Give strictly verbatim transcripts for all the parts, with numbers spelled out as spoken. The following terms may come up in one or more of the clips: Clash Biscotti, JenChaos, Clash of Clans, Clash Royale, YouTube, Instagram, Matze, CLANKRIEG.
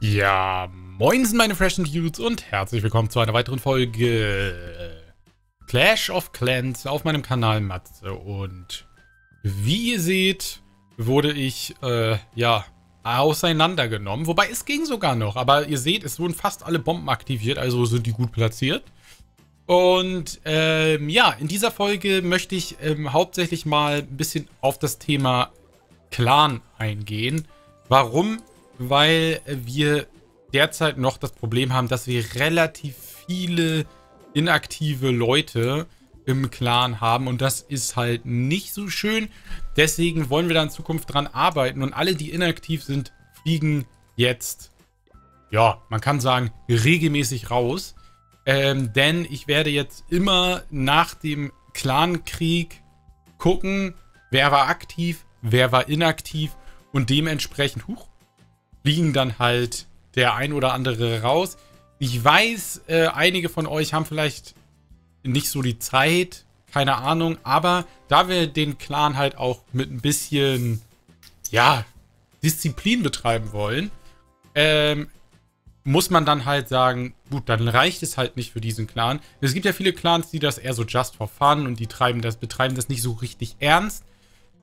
Ja, moinsen meine freshen Dudes und herzlich willkommen zu einer weiteren Folge Clash of Clans auf meinem Kanal Matze. Und wie ihr seht, wurde ich, äh, ja, auseinandergenommen. Wobei, es ging sogar noch, aber ihr seht, es wurden fast alle Bomben aktiviert, also sind die gut platziert. Und ähm, ja, in dieser Folge möchte ich ähm, hauptsächlich mal ein bisschen auf das Thema Clan eingehen. Warum? Weil wir derzeit noch das Problem haben, dass wir relativ viele inaktive Leute im Clan haben. Und das ist halt nicht so schön. Deswegen wollen wir da in Zukunft dran arbeiten. Und alle, die inaktiv sind, fliegen jetzt, ja, man kann sagen, regelmäßig raus. Ähm, denn ich werde jetzt immer nach dem Clankrieg gucken, wer war aktiv, wer war inaktiv und dementsprechend huch, fliegen dann halt der ein oder andere raus. Ich weiß, äh, einige von euch haben vielleicht nicht so die Zeit, keine Ahnung, aber da wir den Clan halt auch mit ein bisschen, ja, Disziplin betreiben wollen, ähm, muss man dann halt sagen, gut, dann reicht es halt nicht für diesen Clan. Es gibt ja viele Clans, die das eher so just for fun und die treiben das, betreiben das nicht so richtig ernst.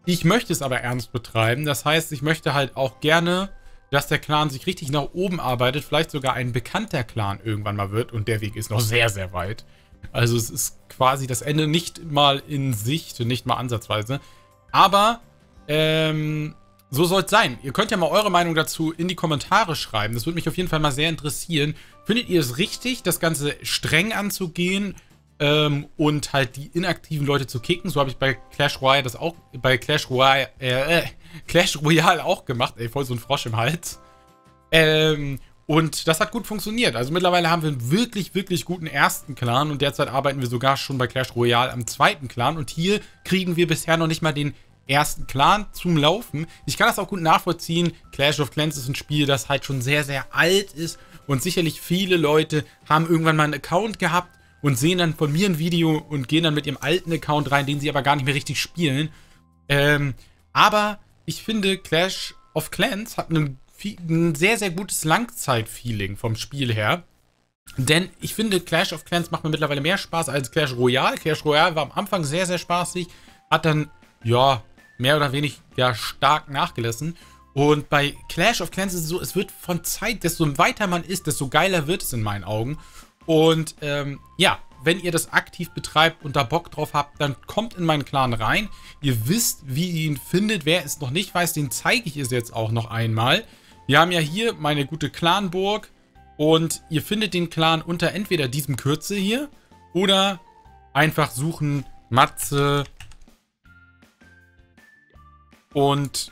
Ich möchte es aber ernst betreiben. Das heißt, ich möchte halt auch gerne, dass der Clan sich richtig nach oben arbeitet, vielleicht sogar ein bekannter Clan irgendwann mal wird. Und der Weg ist noch sehr, sehr weit. Also es ist quasi das Ende nicht mal in Sicht, nicht mal ansatzweise. Aber, ähm... so soll es sein. Ihr könnt ja mal eure Meinung dazu in die Kommentare schreiben. Das würde mich auf jeden Fall mal sehr interessieren. Findet ihr es richtig, das Ganze streng anzugehen ähm, und halt die inaktiven Leute zu kicken? So habe ich bei Clash Royale das auch, bei Clash Royale, äh, Clash Royale auch gemacht. Ey, voll so ein Frosch im Hals. Ähm, und das hat gut funktioniert. Also mittlerweile haben wir einen wirklich, wirklich guten ersten Clan und derzeit arbeiten wir sogar schon bei Clash Royale am zweiten Clan. Und hier kriegen wir bisher noch nicht mal den ersten Clan zum Laufen. Ich kann das auch gut nachvollziehen. Clash of Clans ist ein Spiel, das halt schon sehr, sehr alt ist und sicherlich viele Leute haben irgendwann mal einen Account gehabt und sehen dann von mir ein Video und gehen dann mit ihrem alten Account rein, den sie aber gar nicht mehr richtig spielen. Ähm, aber ich finde, Clash of Clans hat ein, ein sehr, sehr gutes Langzeitfeeling vom Spiel her. Denn ich finde, Clash of Clans macht mir mittlerweile mehr Spaß als Clash Royale. Clash Royale war am Anfang sehr, sehr spaßig, hat dann, ja, mehr oder weniger ja, stark nachgelassen. Und bei Clash of Clans ist es so, es wird von Zeit, desto weiter man ist, desto geiler wird es in meinen Augen. Und ähm, ja, wenn ihr das aktiv betreibt und da Bock drauf habt, dann kommt in meinen Clan rein. Ihr wisst, wie ihr ihn findet. Wer es noch nicht weiß, den zeige ich es jetzt auch noch einmal. Wir haben ja hier meine gute Clanburg und ihr findet den Clan unter entweder diesem Kürzel hier oder einfach suchen Matze. Und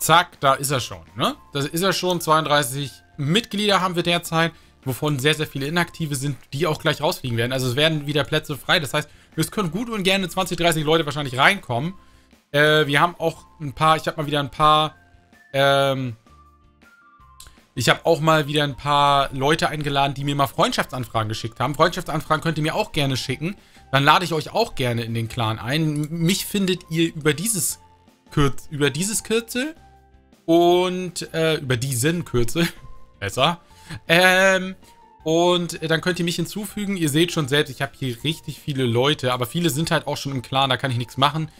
zack, da ist er schon, ne? Da ist er schon, zweiunddreißig Mitglieder haben wir derzeit, wovon sehr, sehr viele Inaktive sind, die auch gleich rausfliegen werden. Also es werden wieder Plätze frei, das heißt, es können gut und gerne zwanzig, dreißig Leute wahrscheinlich reinkommen. Äh, wir haben auch ein paar, ich habe mal wieder ein paar, ähm, ich habe auch mal wieder ein paar Leute eingeladen, die mir mal Freundschaftsanfragen geschickt haben. Freundschaftsanfragen könnt ihr mir auch gerne schicken, dann lade ich euch auch gerne in den Clan ein. Mich findet ihr über dieses Kürz, über dieses Kürzel und äh, über diesen Kürzel besser ähm, und äh, dann könnt ihr mich hinzufügen. Ihr seht schon selbst, ich habe hier richtig viele Leute, aber viele sind halt auch schon im Clan, da kann ich nichts machen,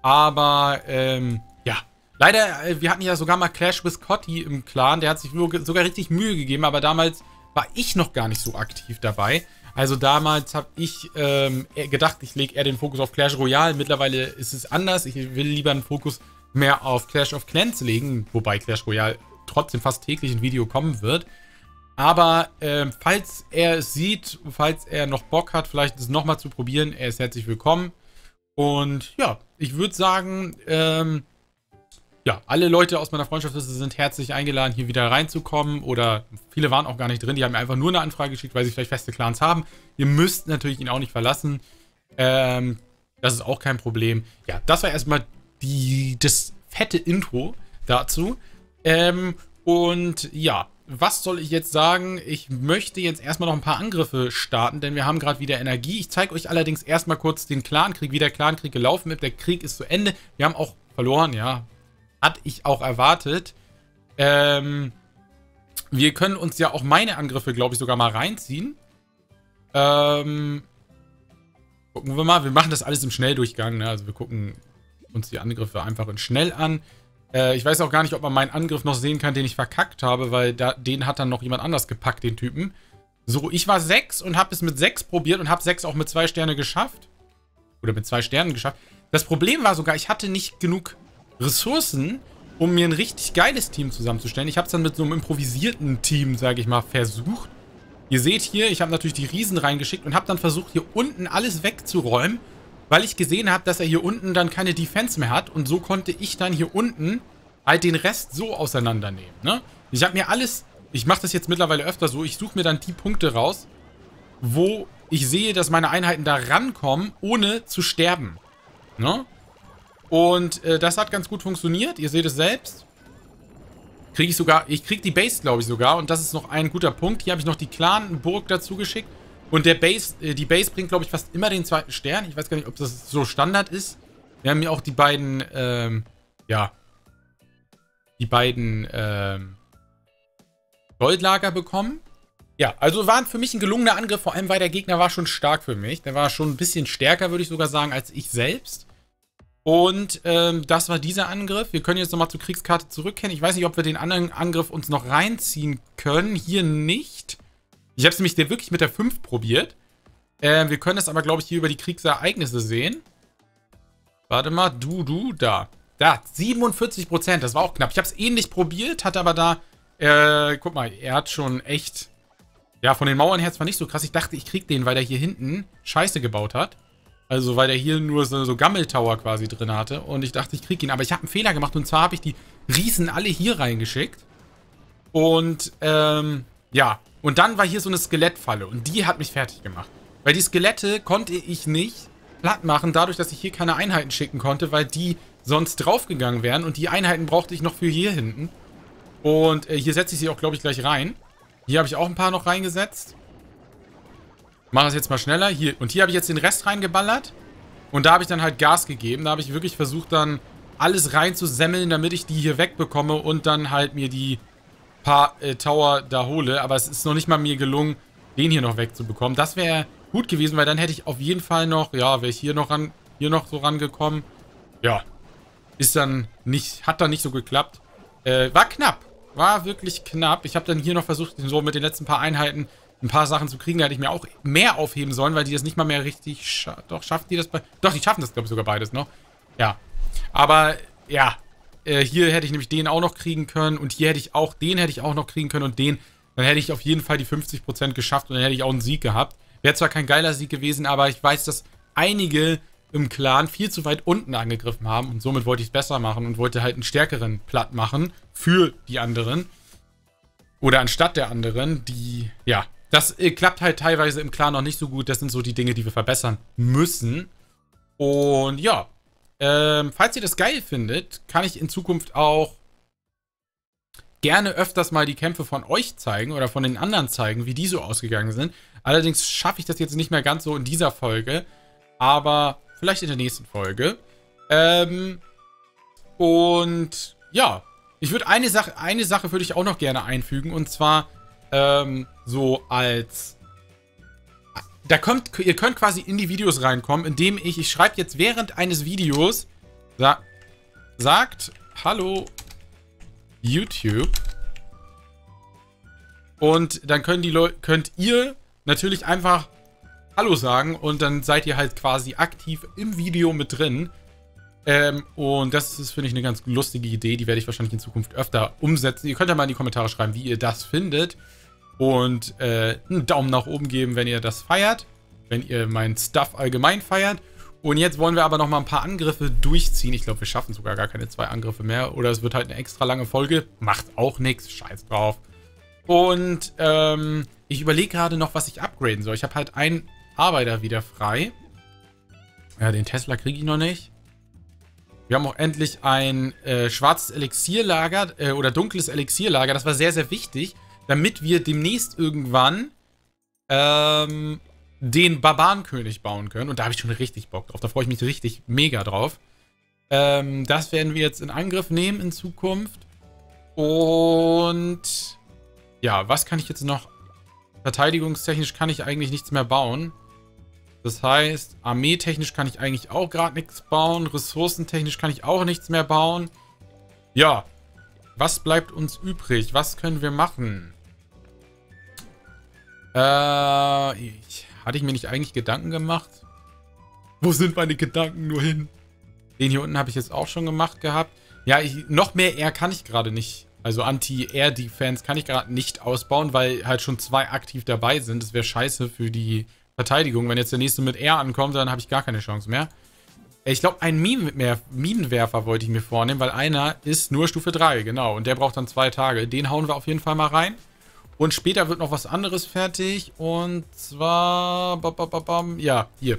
aber ähm, ja, leider, äh, wir hatten ja sogar mal Clash Biscotti im Clan, der hat sich sogar richtig Mühe gegeben, aber damals war ich noch gar nicht so aktiv dabei. Also damals habe ich ähm, gedacht, ich lege eher den Fokus auf Clash Royale. Mittlerweile ist es anders. Ich will lieber einen Fokus mehr auf Clash of Clans legen. Wobei Clash Royale trotzdem fast täglich ein Video kommen wird. Aber ähm, falls er es sieht, falls er noch Bock hat, vielleicht es nochmal zu probieren, er ist herzlich willkommen. Und ja, ich würde sagen, ähm, ja, alle Leute aus meiner Freundschaftsliste sind herzlich eingeladen, hier wieder reinzukommen. Oder viele waren auch gar nicht drin. Die haben mir einfach nur eine Anfrage geschickt, weil sie vielleicht feste Clans haben. Ihr müsst natürlich ihn auch nicht verlassen. Ähm, das ist auch kein Problem. Ja, das war erstmal die, das fette Intro dazu. Ähm, und ja, was soll ich jetzt sagen? Ich möchte jetzt erstmal noch ein paar Angriffe starten, denn wir haben gerade wieder Energie. Ich zeige euch allerdings erstmal kurz den Clankrieg, wie der Clankrieg gelaufen ist. Der Krieg ist zu Ende. Wir haben auch verloren, ja. Hatte ich auch erwartet. Ähm, Wir können uns ja auch meine Angriffe, glaube ich, sogar mal reinziehen. Ähm, gucken wir mal. Wir machen das alles im Schnelldurchgang, ne? Also wir gucken uns die Angriffe einfach in schnell an. Äh, ich weiß auch gar nicht, ob man meinen Angriff noch sehen kann, den ich verkackt habe, weil da, den hat dann noch jemand anders gepackt, den Typen. So, ich war sechs und habe es mit sechs probiert und habe sechs auch mit zwei Sterne geschafft. Oder mit zwei Sternen geschafft. Das Problem war sogar, ich hatte nicht genug Ressourcen, um mir ein richtig geiles Team zusammenzustellen. Ich habe es dann mit so einem improvisierten Team, sage ich mal, versucht. Ihr seht hier, ich habe natürlich die Riesen reingeschickt und habe dann versucht, hier unten alles wegzuräumen, weil ich gesehen habe, dass er hier unten dann keine Defense mehr hat. Und so konnte ich dann hier unten halt den Rest so auseinandernehmen. Ne? Ich habe mir alles... Ich mache das jetzt mittlerweile öfter so. Ich suche mir dann die Punkte raus, wo ich sehe, dass meine Einheiten da rankommen, ohne zu sterben. Ne? Und äh, das hat ganz gut funktioniert. Ihr seht es selbst. Kriege ich sogar... Ich kriege die Base, glaube ich, sogar. Und das ist noch ein guter Punkt. Hier habe ich noch die Clanburg dazu geschickt. Und der Base, äh, die Base bringt, glaube ich, fast immer den zweiten Stern. Ich weiß gar nicht, ob das so Standard ist. Wir haben hier auch die beiden... Ähm, ja. Die beiden... Ähm, Goldlager bekommen. Ja, also war für mich ein gelungener Angriff, vor allem weil der Gegner war schon stark für mich. Der war schon ein bisschen stärker, würde ich sogar sagen, als ich selbst. Und ähm, das war dieser Angriff. Wir können jetzt nochmal zur Kriegskarte zurückkehren. Ich weiß nicht, ob wir den anderen Angriff uns noch reinziehen können. Hier nicht. Ich habe es nämlich wirklich mit der fünf probiert. Äh, wir können das aber, glaube ich, hier über die Kriegsereignisse sehen. Warte mal, du, du, da. Da, siebenundvierzig Prozent, das war auch knapp. Ich habe es ähnlich probiert, hatte aber da... Äh, guck mal, er hat schon echt... Ja, von den Mauern her zwar nicht so krass. Ich dachte, ich krieg den, weil der hier hinten Scheiße gebaut hat. Also, weil der hier nur so, so Gammeltower quasi drin hatte. Und ich dachte, ich krieg ihn. Aber ich habe einen Fehler gemacht. Und zwar habe ich die Riesen alle hier reingeschickt. Und, ähm, ja. Und dann war hier so eine Skelettfalle. Und die hat mich fertig gemacht. Weil die Skelette konnte ich nicht platt machen, dadurch, dass ich hier keine Einheiten schicken konnte. Weil die sonst draufgegangen wären. Und die Einheiten brauchte ich noch für hier hinten. Und äh, hier setze ich sie auch, glaube ich, gleich rein. Hier habe ich auch ein paar noch reingesetzt. Mache das jetzt mal schneller. Hier. Und hier habe ich jetzt den Rest reingeballert. Und da habe ich dann halt Gas gegeben. Da habe ich wirklich versucht, dann alles reinzusemmeln, damit ich die hier wegbekomme und dann halt mir die paar äh, Tower da hole. Aber es ist noch nicht mal mir gelungen, den hier noch wegzubekommen. Das wäre gut gewesen, weil dann hätte ich auf jeden Fall noch, ja, wäre ich hier noch, ran, hier noch so rangekommen. Ja. Ist dann nicht, hat dann nicht so geklappt. Äh, war knapp. War wirklich knapp. Ich habe dann hier noch versucht, so mit den letzten paar Einheiten ein paar Sachen zu kriegen. Da hätte ich mir auch mehr aufheben sollen, weil die das nicht mal mehr richtig scha Doch, schaffen die das bei... Doch, die schaffen das, glaube ich, sogar beides noch. Ja. Aber, ja. Äh, hier hätte ich nämlich den auch noch kriegen können. Und hier hätte ich auch... Den hätte ich auch noch kriegen können. Und den... Dann hätte ich auf jeden Fall die fünfzig Prozent geschafft. Und dann hätte ich auch einen Sieg gehabt. Wäre zwar kein geiler Sieg gewesen, aber ich weiß, dass einige im Clan viel zu weit unten angegriffen haben. Und somit wollte ich es besser machen und wollte halt einen stärkeren platt machen für die anderen. Oder anstatt der anderen, die... Ja, das äh, klappt halt teilweise im Clan noch nicht so gut. Das sind so die Dinge, die wir verbessern müssen. Und ja, ähm, falls ihr das geil findet, kann ich in Zukunft auch gerne öfters mal die Kämpfe von euch zeigen oder von den anderen zeigen, wie die so ausgegangen sind. Allerdings schaffe ich das jetzt nicht mehr ganz so in dieser Folge. Aber... Vielleicht in der nächsten Folge. Ähm, und ja, ich würde eine Sache, eine Sache würde ich auch noch gerne einfügen. Und zwar ähm, so als... Da kommt, ihr könnt quasi in die Videos reinkommen, indem ich, ich schreibe jetzt während eines Videos, sa sagt, hallo YouTube. Und dann können die Leute, könnt ihr natürlich einfach... Hallo sagen und dann seid ihr halt quasi aktiv im Video mit drin. Ähm, und das ist, finde ich, eine ganz lustige Idee. Die werde ich wahrscheinlich in Zukunft öfter umsetzen. Ihr könnt ja mal in die Kommentare schreiben, wie ihr das findet. Und äh, einen Daumen nach oben geben, wenn ihr das feiert. Wenn ihr meinen Stuff allgemein feiert. Und jetzt wollen wir aber noch mal ein paar Angriffe durchziehen. Ich glaube, wir schaffen sogar gar keine zwei Angriffe mehr. Oder es wird halt eine extra lange Folge. Macht auch nichts. Scheiß drauf. Und ähm, ich überlege gerade noch, was ich upgraden soll. Ich habe halt einen Arbeiter wieder frei. Ja, den Tesla kriege ich noch nicht. Wir haben auch endlich ein äh, schwarzes Elixierlager äh, oder dunkles Elixierlager. Das war sehr, sehr wichtig, damit wir demnächst irgendwann ähm, den Barbarenkönig bauen können. Und da habe ich schon richtig Bock drauf. Da freue ich mich richtig mega drauf. Ähm, das werden wir jetzt in Angriff nehmen in Zukunft. Und Ja, was kann ich jetzt noch? Verteidigungstechnisch kann ich eigentlich nichts mehr bauen. Das heißt, armeetechnisch kann ich eigentlich auch gerade nichts bauen. Ressourcentechnisch kann ich auch nichts mehr bauen. Ja, was bleibt uns übrig? Was können wir machen? Äh, ich, hatte ich mir nicht eigentlich Gedanken gemacht? Wo sind meine Gedanken nur hin? Den hier unten habe ich jetzt auch schon gemacht gehabt. Ja, ich, noch mehr Air kann ich gerade nicht. Also Anti-Air-Defense kann ich gerade nicht ausbauen, weil halt schon zwei aktiv dabei sind. Das wäre scheiße für die Verteidigung. Wenn jetzt der nächste mit Air ankommt, dann habe ich gar keine Chance mehr. Ich glaube, einen Minenwerfer wollte ich mir vornehmen, weil einer ist nur Stufe drei, genau. Und der braucht dann zwei Tage. Den hauen wir auf jeden Fall mal rein. Und später wird noch was anderes fertig. Und zwar... Ja, hier.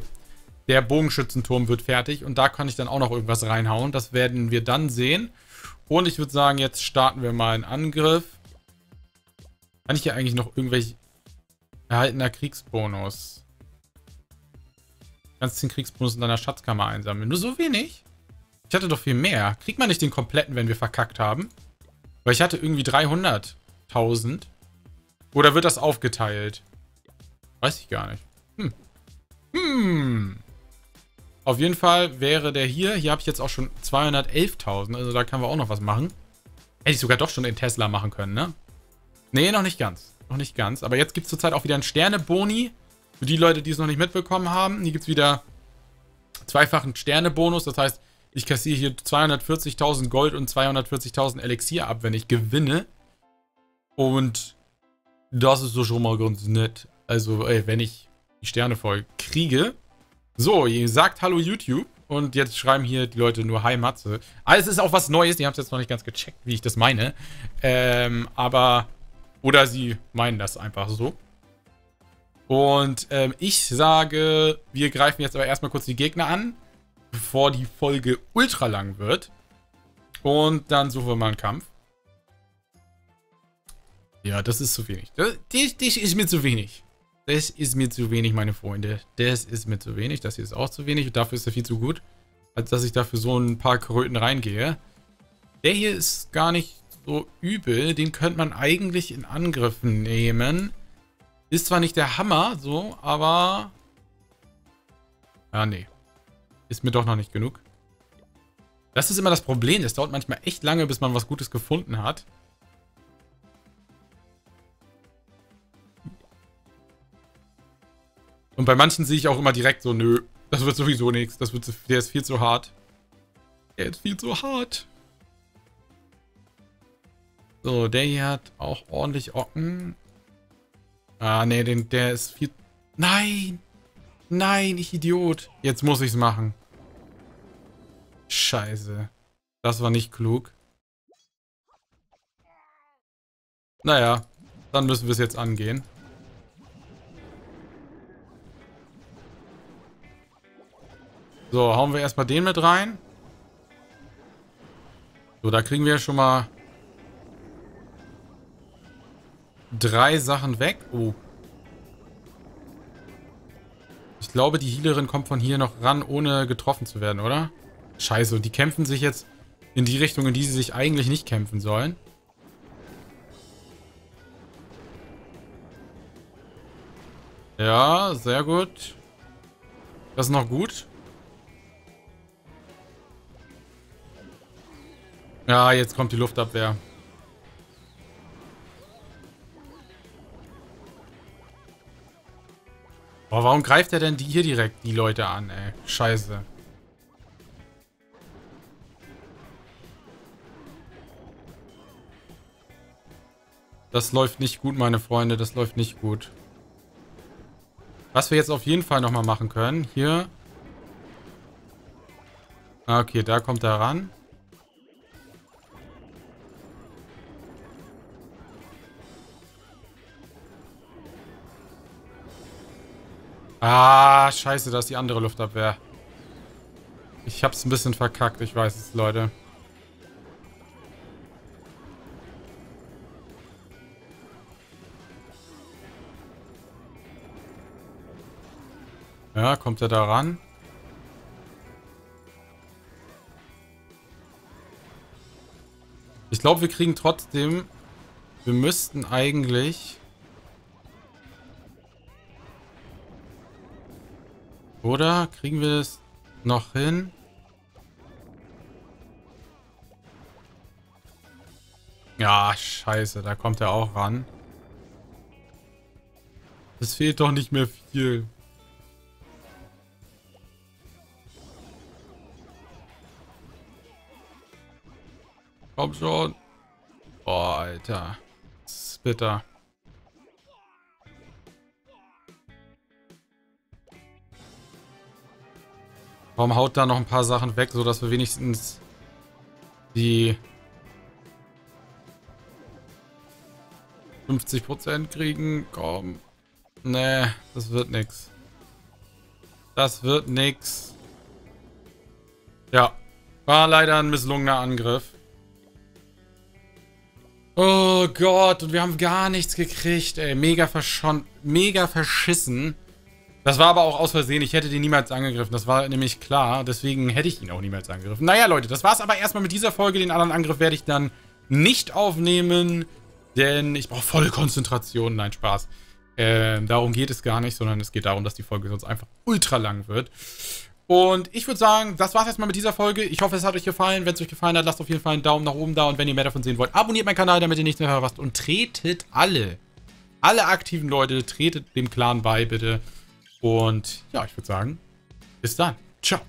Der Bogenschützenturm wird fertig. Und da kann ich dann auch noch irgendwas reinhauen. Das werden wir dann sehen. Und ich würde sagen, jetzt starten wir mal einen Angriff. Kann ich hier eigentlich noch irgendwelche... Erhaltener Kriegsbonus... Kannst den Kriegsbonus in deiner Schatzkammer einsammeln. Nur so wenig? Ich hatte doch viel mehr. Kriegt man nicht den kompletten, wenn wir verkackt haben? Weil ich hatte irgendwie dreihunderttausend. Oder wird das aufgeteilt? Weiß ich gar nicht. Hm. Hm. Auf jeden Fall wäre der hier. Hier habe ich jetzt auch schon zweihundertelftausend. Also da können wir auch noch was machen. Hätte ich sogar doch schon den Tesla machen können, ne? Nee, noch nicht ganz. Noch nicht ganz. Aber jetzt gibt es zurzeit auch wieder einen Sterne-Boni. Für die Leute, die es noch nicht mitbekommen haben, hier gibt es wieder zweifachen Sterne-Bonus. Das heißt, ich kassiere hier zweihundertvierzigtausend Gold und zweihundertvierzigtausend Elixier ab, wenn ich gewinne. Und das ist so schon mal ganz nett. Also, ey, wenn ich die Sterne voll kriege. So, ihr sagt Hallo YouTube. Und jetzt schreiben hier die Leute nur Hi Matze. Ah, es ist auch was Neues. Die haben es jetzt noch nicht ganz gecheckt, wie ich das meine. Ähm, aber... Oder sie meinen das einfach so. Und ähm, ich sage, wir greifen jetzt aber erstmal kurz die Gegner an, bevor die Folge ultra lang wird. Und dann suchen wir mal einen Kampf. Ja, das ist zu wenig. Das, das, das ist mir zu wenig. Das ist mir zu wenig, meine Freunde. Das ist mir zu wenig. Das hier ist auch zu wenig. Dafür ist er viel zu gut, als dass ich dafür so ein paar Kröten reingehe. Der hier ist gar nicht so übel. Den könnte man eigentlich in Angriff nehmen. Ist zwar nicht der Hammer, so, aber... Ja, nee. Ist mir doch noch nicht genug. Das ist immer das Problem. Das dauert manchmal echt lange, bis man was Gutes gefunden hat. Und bei manchen sehe ich auch immer direkt so, nö, das wird sowieso nichts. Das wird, der ist viel zu hart. Der ist viel zu hart. So, der hier hat auch ordentlich Ocken. Ah, nee, den, der ist viel... Nein! Nein, ich Idiot! Jetzt muss ich's machen. Scheiße. Das war nicht klug. Naja, dann müssen wir es jetzt angehen. So, hauen wir erstmal den mit rein. So, da kriegen wir schon mal... Drei Sachen weg. Oh. Ich glaube, die Healerin kommt von hier noch ran, ohne getroffen zu werden, oder? Scheiße, und die kämpfen sich jetzt in die Richtung, in die sie sich eigentlich nicht kämpfen sollen. Ja, sehr gut. Das ist noch gut. Ja, jetzt kommt die Luftabwehr. Oh, warum greift er denn die hier direkt die Leute an, ey? Scheiße. Das läuft nicht gut, meine Freunde. Das läuft nicht gut. Was wir jetzt auf jeden Fall nochmal machen können, hier. Okay, da kommt er ran. Ah, scheiße, da ist die andere Luftabwehr. Ich hab's ein bisschen verkackt, ich weiß es, Leute. Ja, kommt er da ran? Ich glaube, wir kriegen trotzdem Wir müssten eigentlich... Oder kriegen wir das noch hin? Ja, scheiße, da kommt er auch ran. Es fehlt doch nicht mehr viel. Komm schon. Boah, Alter. Das ist bitter. Warum haut da noch ein paar Sachen weg, sodass wir wenigstens die fünfzig Prozent kriegen? Komm. Nee, das wird nix. Das wird nix. Ja, war leider ein misslungener Angriff. Oh Gott, und wir haben gar nichts gekriegt, ey. Mega verschont, mega verschissen. Das war aber auch aus Versehen. Ich hätte den niemals angegriffen. Das war nämlich klar. Deswegen hätte ich ihn auch niemals angegriffen. Naja, Leute, das war's aber erstmal mit dieser Folge. Den anderen Angriff werde ich dann nicht aufnehmen, denn ich brauche volle Konzentration. Nein, Spaß. Ähm, darum geht es gar nicht, sondern es geht darum, dass die Folge sonst einfach ultra lang wird. Und ich würde sagen, das war's erstmal mit dieser Folge. Ich hoffe, es hat euch gefallen. Wenn es euch gefallen hat, lasst auf jeden Fall einen Daumen nach oben da. Und wenn ihr mehr davon sehen wollt, abonniert meinen Kanal, damit ihr nichts mehr verpasst. Und tretet alle, alle aktiven Leute, tretet dem Clan bei, bitte. Und ja, ich würde sagen, bis dann. Ciao.